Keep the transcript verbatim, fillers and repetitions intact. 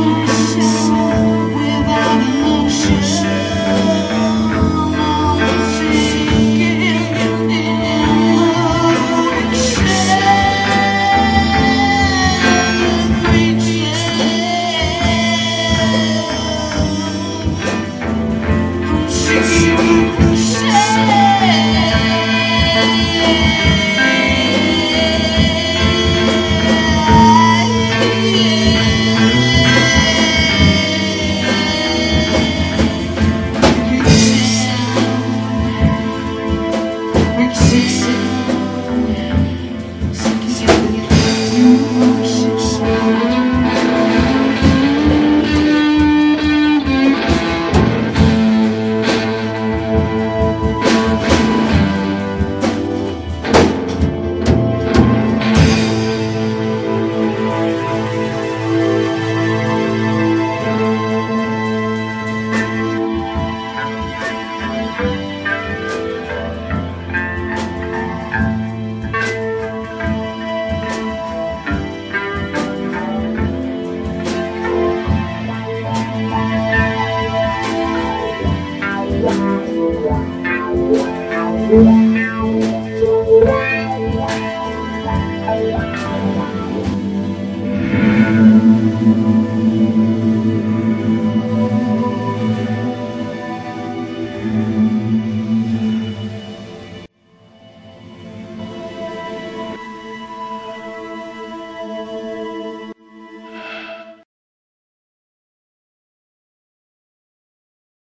I